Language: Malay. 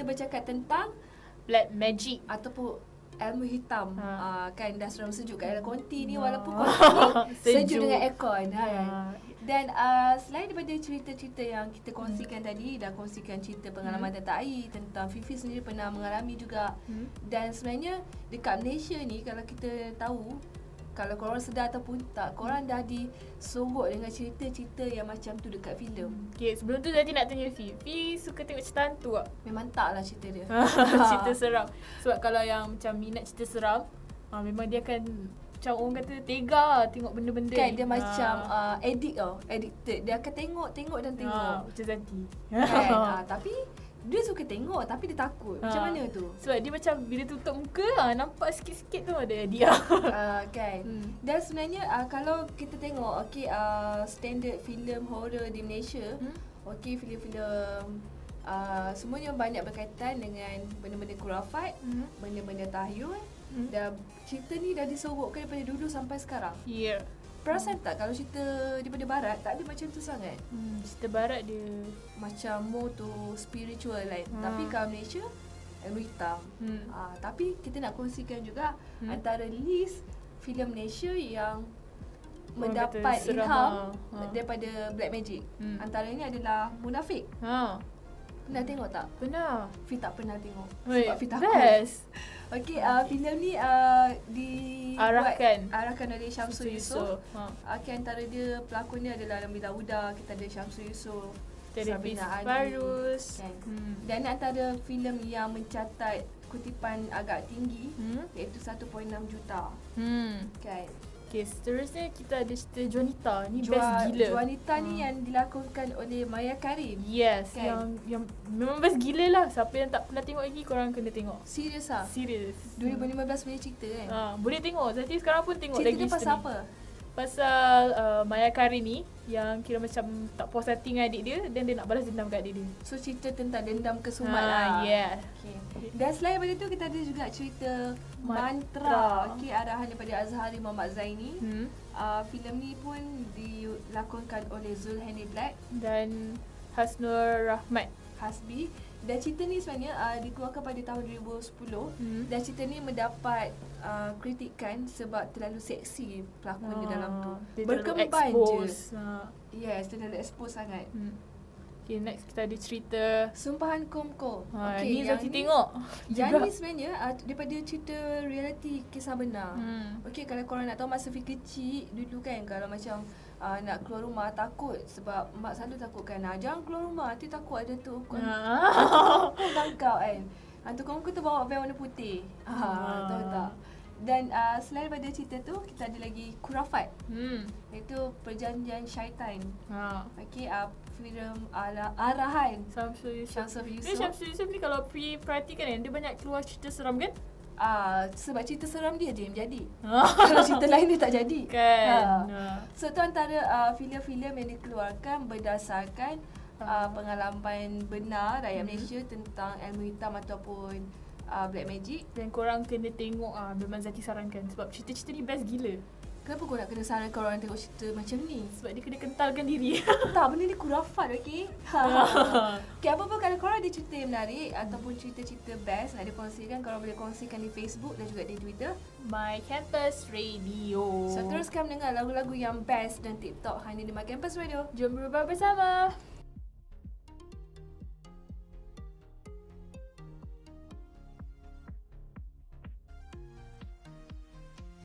kita bercakap tentang black magic ataupun ilmu hitam, kan dah seram sejuk kat dalam konti ni, walaupun konti ni sejuk dengan aircon. Dan selain daripada cerita-cerita yang kita kongsikan tadi, dah kongsikan cerita pengalaman tentang air, tentang Fifi sendiri pernah mengalami juga. Dan sebenarnya dekat Malaysia ni, kalau kita tahu, kalau korang sedar ataupun tak, korang dah disogok dengan cerita-cerita yang macam tu dekat filem. Okay, sebelum tu tadi nak tanya Fi, Fi suka tengok cerita hantu tak? Memang tak lah cerita dia. Cerita seram. Sebab kalau yang macam minat cerita seram, memang dia akan macam orang kata tega tengok benda-benda. Kan dia macam addict tau, addicted. Dia akan tengok dan tengok. Macam Zanti. Kan, tapi dia suka tengok tapi dia takut. Macam mana tu? Sebab dia macam bila tutup muka, nampak sikit-sikit tu ada dia. Kan. Dan sebenarnya kalau kita tengok standard filem horror di Malaysia, filem-filem semuanya banyak berkaitan dengan benda-benda khurafat, benda-benda tahyul. Dan cerita ni dah disogokkan daripada dulu sampai sekarang. Ya. Yeah. Perasan tak kalau cerita daripada barat tak ada macam tu sangat? Cerita barat dia macam more to spiritual lain. Tapi kalau Malaysia ilmu hitam. Tapi kita nak kongsikan juga antara list filem Malaysia yang mendapat ilham daripada black magic. Antaranya adalah Munafik. Pernah tengok tak? Pernah. Fi tak pernah tengok. Sebab Fi takut. Okey, filem ni diarahkan oleh Shamsul Yusof. Okey, antara dia pelakon ni adalah Amila Uda, kita ada Shamsul Yusof, Sabina Barus. Kan? Dan antara filem yang mencatat kutipan agak tinggi, iaitu 1.6 juta. Kan. Okay, seterusnya kita ada cerita Juanita. Ni best gila. Juanita ni yang dilakonkan oleh Maya Karim. Yes, kan? yang memang best gila lah. Siapa yang tak pernah tengok lagi, korang kena tengok. Serius lah? Serius. 2015 punya cerita kan? Boleh tengok. Nanti sekarang pun tengok cerita lagi. Cerita pasal apa? Pasal Maya Karim ni yang kira macam tak puas hati dengan adik dia, dan dia nak balas dendam kat adik dia. So cerita tentang dendam kesumat lah. Yeah. Okay. Dan selain daripada tu kita ada juga cerita Mantra. Okay, arahan daripada Azhari Muhammad Zaini. Filem ni pun dilakonkan oleh Zulhani Black dan Hasnur Rahmat. Dan cerita ni sebenarnya dikeluarkan pada tahun 2010. Dan cerita ni mendapat kritikan sebab terlalu seksi pelakon di dalam tu. Berkemban je. Yes, terlalu expose sangat. Okay, next kita ada cerita Sumpahan Kumko. Ni Zaki tengok. Yang ni sebenarnya daripada cerita reality kisah benar. Okay, kalau korang nak tahu masa Fi kecil dulu kan, kalau macam nak keluar rumah takut sebab mak selalu takutkan, jangan keluar rumah, nanti takut ada tu kau tangkap kan. Hantu Kumko tu bawa van warna putih. Tahu tak? Dan selain daripada cerita tu, kita ada lagi khurafat. Iaitu Perjanjian Syaitan. Okey, filem arahan Shamsul Yusof. Shamsul Yusof ni kalau perhatikan kan, dia banyak keluar cerita seram kan? Sebab cerita seram dia je yang jadi. Kalau cerita lain dia tak jadi kan. So tu antara filem-filem yang dikeluarkan berdasarkan pengalaman benar rakyat Malaysia tentang ilmu hitam ataupun black magic. Dan korang kena tengok, memang Zaki sarankan. Sebab cerita-cerita ni best gila. Kenapa korang nak kena sarankan orang tengok cerita macam ni? Sebab dia kena kentalkan diri. Tak, benda dia khurafat, okey? Okay, apa-apa kalau korang ada cerita yang menarik ataupun cerita-cerita best nak dikongsikan, korang boleh kongsikan di Facebook dan juga di Twitter My Campus Radio. So teruskan mendengar lagu-lagu yang best dan TikTok hanya di My Campus Radio. Jom berubah bersama.